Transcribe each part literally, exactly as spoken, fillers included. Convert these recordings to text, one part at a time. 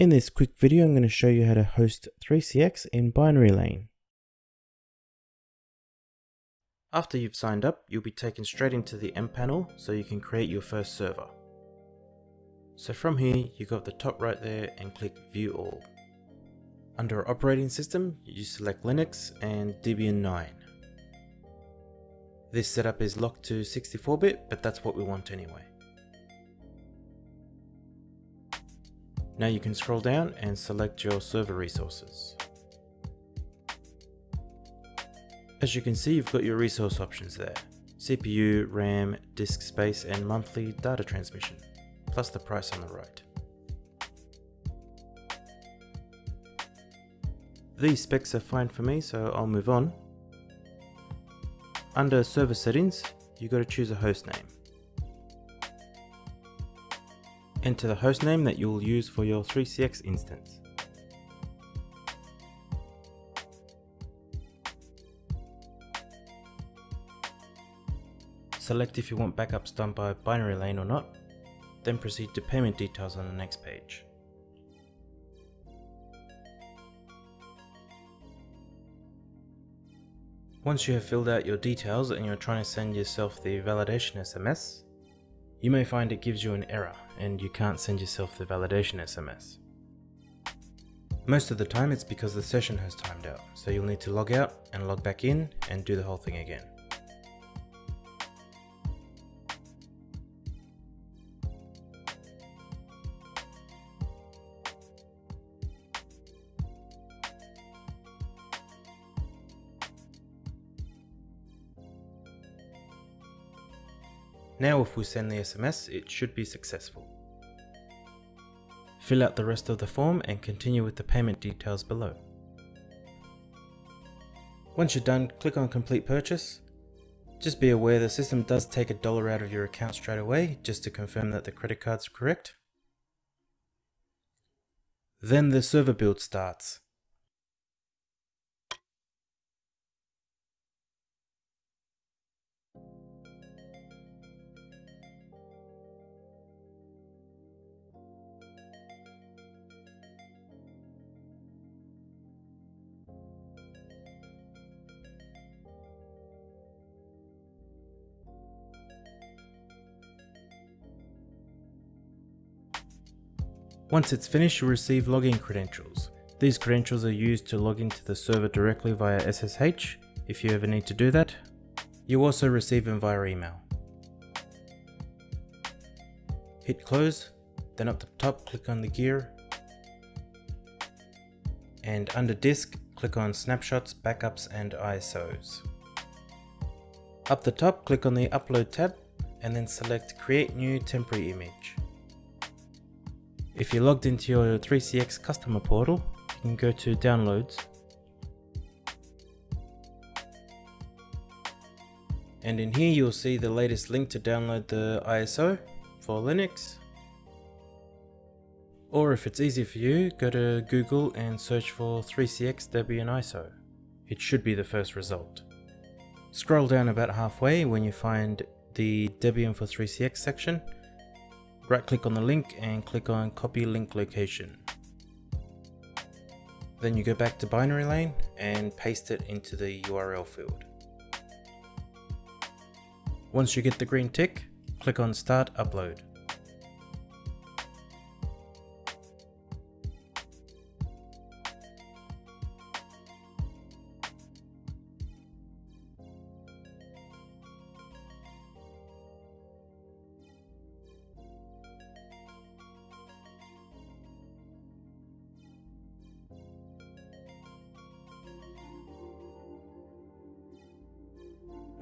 In this quick video, I'm going to show you how to host three C X in Binary Lane. After you've signed up, you'll be taken straight into the M panel so you can create your first server. So from here, you go up the top right there and click View All. Under Operating System, you select Linux and Debian nine. This setup is locked to sixty-four bit, but that's what we want anyway. Now you can scroll down and select your server resources. As you can see, you've got your resource options there. C P U, RAM, disk space, and monthly data transmission, plus the price on the right. These specs are fine for me, so I'll move on. Under server settings, you've got to choose a host name. Enter the hostname that you will use for your three C X instance. Select if you want backups done by Binary Lane or not, then proceed to payment details on the next page. Once you have filled out your details and you're trying to send yourself the validation S M S, you may find it gives you an error and you can't send yourself the validation S M S. Most of the time it's because the session has timed out, so you'll need to log out and log back in and do the whole thing again. Now if we send the S M S, it should be successful. Fill out the rest of the form and continue with the payment details below. Once you're done, click on complete purchase. Just be aware the system does take a dollar out of your account straight away just to confirm that the credit card's correct. Then the server build starts. Once it's finished, you'll receive login credentials. These credentials are used to log into the server directly via S S H, if you ever need to do that. You also receive them via email. Hit close, then up the top, click on the gear, and under disk, click on snapshots, backups, and I S Os. Up the top, click on the upload tab, and then select create new temporary image. If you're logged into your three C X customer portal, you can go to Downloads. And in here you'll see the latest link to download the I S O for Linux. Or if it's easy for you, go to Google and search for three C X Debian I S O. It should be the first result. Scroll down about halfway when you find the Debian for three C X section. Right click on the link and click on copy link location. Then you go back to Binary Lane and paste it into the U R L field. Once you get the green tick, click on start upload.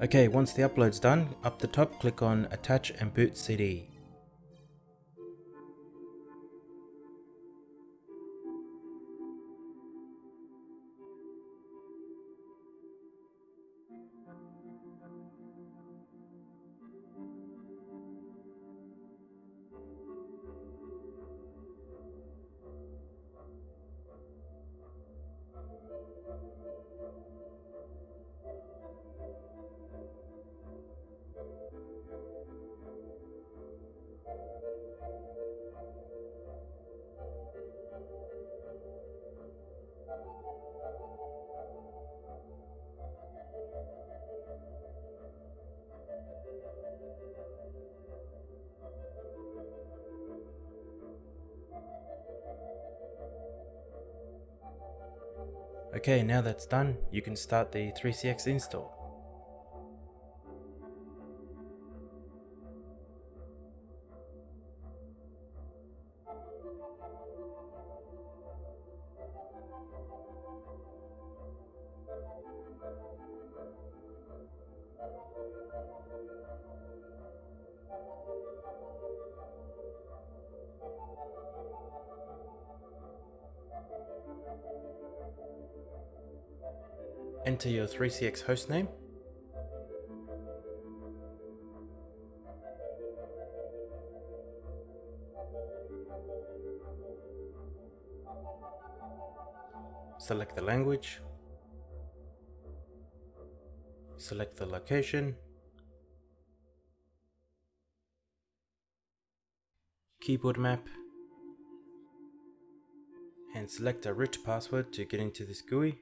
Okay, once the upload's done, up the top click on attach and boot C D. Okay, now that's done, you can start the three C X install. Enter your three C X hostname. Select the language. Select the location. Keyboard map. And select a root password to get into this G U I.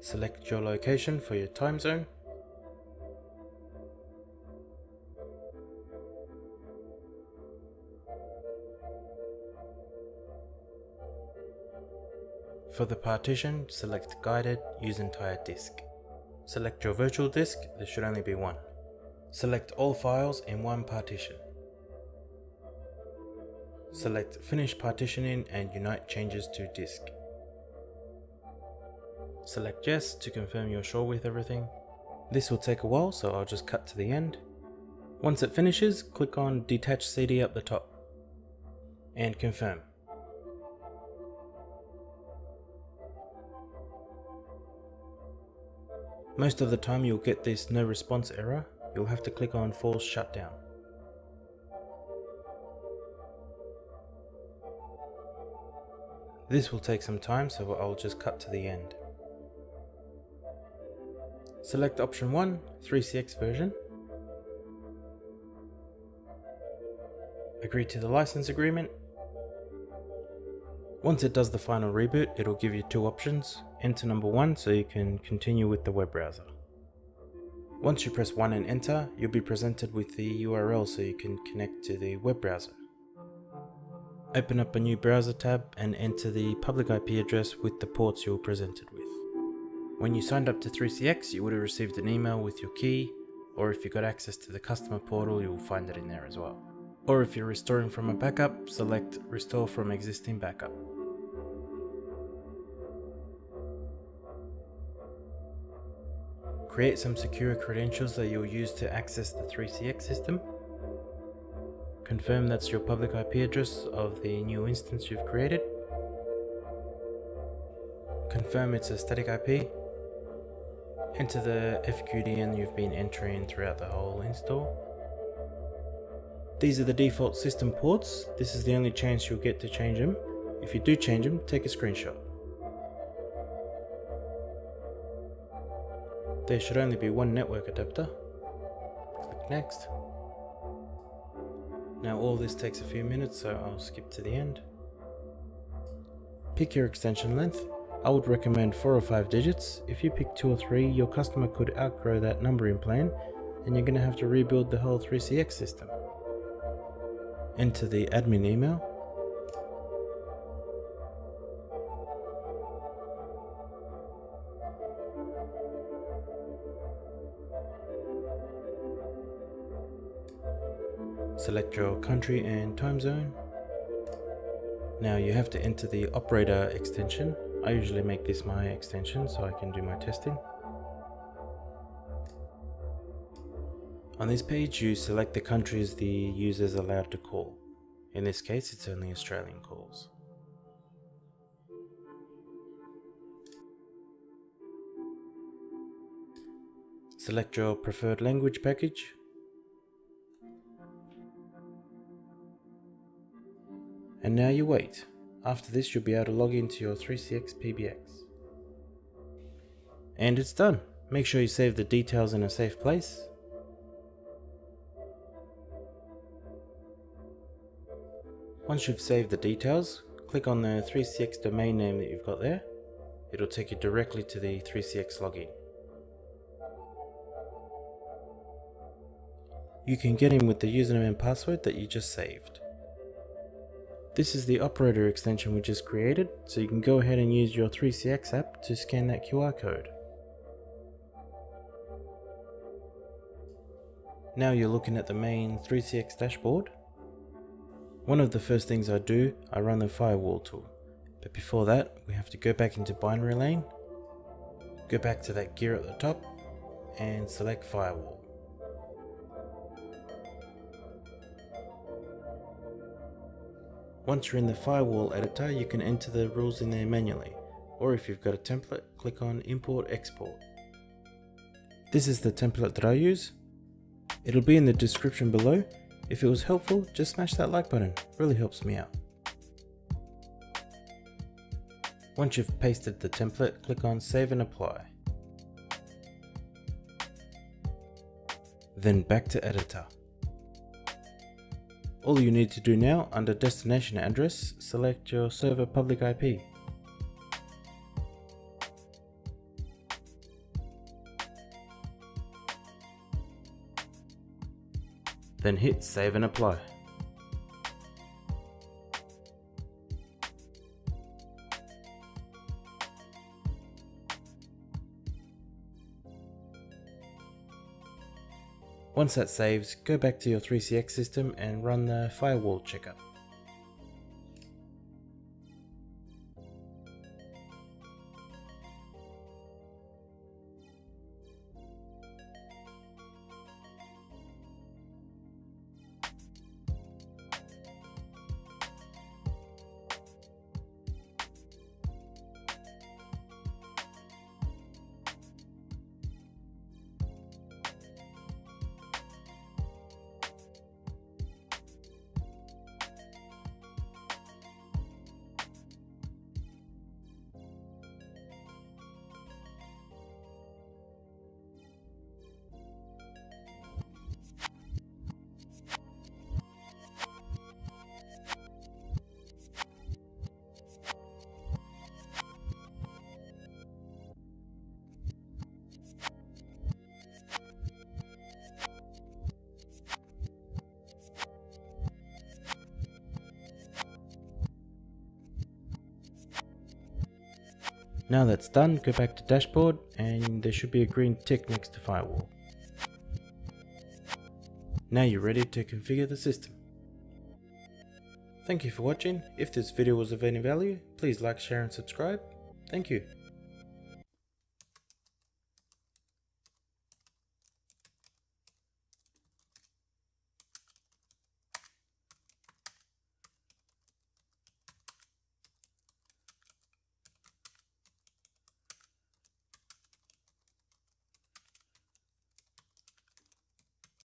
Select your location for your time zone. For the partition, select guided, use entire disk. Select your virtual disk, there should only be one. Select all files in one partition. Select finish partitioning and unite changes to disk. Select yes to confirm you're sure with everything. This will take a while, so I'll just cut to the end. Once it finishes, click on detach C D up the top and confirm. Most of the time you'll get this no response error. You'll have to click on false shutdown. This will take some time, so I'll just cut to the end. Select option one, three C X version. Agree to the license agreement. Once it does the final reboot, it'll give you two options. Enter number one so you can continue with the web browser. Once you press one and enter, you'll be presented with the U R L so you can connect to the web browser. Open up a new browser tab and enter the public I P address with the ports you're presented with. When you signed up to three C X, you would have received an email with your key, or if you got access to the customer portal, you will find it in there as well. Or if you're restoring from a backup, select Restore from Existing Backup. Create some secure credentials that you'll use to access the three C X system. Confirm that's your public I P address of the new instance you've created. Confirm it's a static I P. Enter the F Q D N you've been entering throughout the whole install. These are the default system ports. This is the only chance you'll get to change them. If you do change them, take a screenshot. There should only be one network adapter. Click next. Now all this takes a few minutes, so I'll skip to the end. Pick your extension length. I would recommend four or five digits. If you pick two or three, your customer could outgrow that numbering plan and you're going to have to rebuild the whole three C X system. Enter the admin email. Select your country and time zone. Now you have to enter the operator extension. I usually make this my extension so I can do my testing. On this page you select the countries the user is allowed to call. In this case it's only Australian calls. Select your preferred language package. And now you wait. After this, you'll be able to log into your three C X P B X. And it's done. Make sure you save the details in a safe place. Once you've saved the details, click on the three C X domain name that you've got there. It'll take you directly to the three C X login. You can get in with the username and password that you just saved. This is the operator extension we just created, so you can go ahead and use your three C X app to scan that Q R code. Now you're looking at the main three C X dashboard. One of the first things I do, I run the firewall tool. But before that, we have to go back into Binary Lane, go back to that gear at the top, and select firewall. Once you're in the firewall editor, you can enter the rules in there manually, or if you've got a template, click on import export. This is the template that I use. It'll be in the description below. If it was helpful, just smash that like button, it really helps me out. Once you've pasted the template, click on save and apply. Then back to editor. All you need to do now, under destination address, select your server public I P. Then hit save and apply. Once that saves, go back to your three C X system and run the firewall checker. Now that's done, go back to dashboard and there should be a green tick next to firewall. Now you're ready to configure the system. Thank you for watching. If this video was of any value, please like, share and subscribe. Thank you.